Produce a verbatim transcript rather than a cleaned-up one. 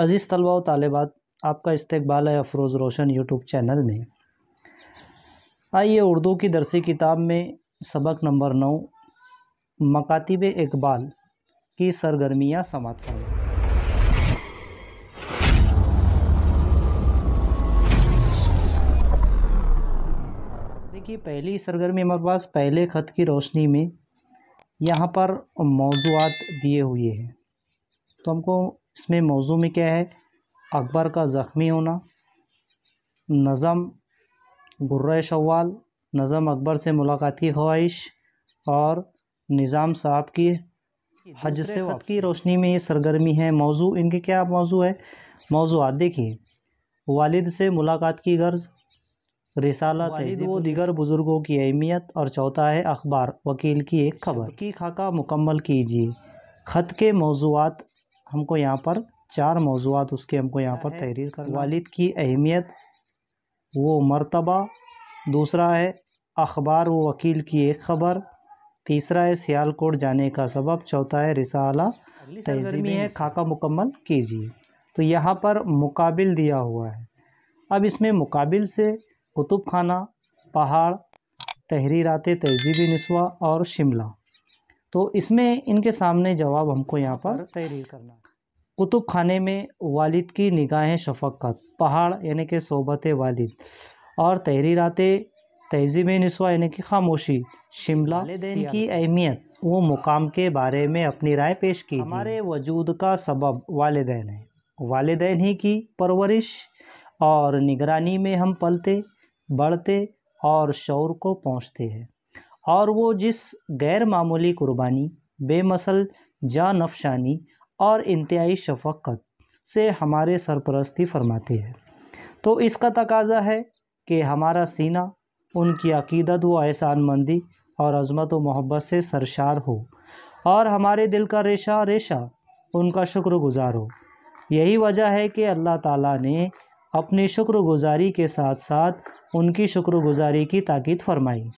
अज़ीज़ तलबा व तालिबात, आपका इस्तकबाल है अफरोज़ रोशन यूट्यूब चैनल में। आइए उर्दू की दरसी किताब में सबक नंबर नौ मकातिब ए इकबाल की सरगर्मियाँ समाप्त फरमाएं। देखिए पहली सरगर्मी हमारे पास पहले ख़त की रोशनी में यहाँ पर मौज़ूआत दिए हुए हैं, तो हमको इसमें मौजू में क्या है, अकबर का ज़ख्मी होना, नज़म गुर्रे शव्वाल, नज़म अकबर से मुलाकात की ख्वाहिश और निज़ाम साहब की हज से ख़त की रोशनी में ये सरगर्मी है। मौजू इनके क्या मौजू है, मौजूआत देखिए, वालिद से मुलाकात की गर्ज, रिसाला वालिद व दीगर बुज़ुर्गों की अहमियत और चौथा है अखबार वकील की एक खबर की खाका मुकम्मल कीजिए। ख़त के मौजूआत हमको यहाँ पर चार मौजूआत उसके हमको यहाँ पर तहरीर कर वालिद की अहमियत वो मर्तबा, दूसरा है अखबार व वकील की एक खबर, तीसरा है सियालकोट जाने का सबब, चौथा है रिसाला तहज़ीबी है खाका मुकम्मल कीजिए। तो यहाँ पर मुकाबिल दिया हुआ है, अब इसमें मुकाबिल से कुतुब खाना, पहाड़, तहरीरात तहज़ीबी निस्वा और शिमला, तो इसमें इनके सामने जवाब हमको यहाँ पर तहरीर करना। कुतुब खाने में वालिद की निगाहें शफ़क़त, पहाड़ यानी कि सोबत वालिद और तहरीरात तहज़ीब निस्वा यानी कि खामोशी, शिमला की अहमियत वो मुकाम के बारे में अपनी राय पेश की। हमारे वजूद का सबब वालिदैन है, वालिदैन ही की परवरिश और निगरानी में हम पलते बढ़ते और शौर को पहुँचते हैं, और वो जिस गैर मामूली कुर्बानी, बेमसल जानफशानी और इंतहाई शफ़क़त से हमारे सरपरस्ती फरमाते हैं, तो इसका तकाज़ा है कि हमारा सीना उनकी अक़ीदत व एहसानमंदी और अज़मत व मोहब्बत से सरशार हो और हमारे दिल का रेशा रेशा उनका शुक्रगुज़ार हो। यही वजह है कि अल्लाह ताला ने अपनी शुक्रगुज़ारी के साथ साथ उनकी शुक्रगुज़ारी की ताकीद फरमाई।